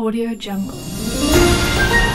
Audiojungle.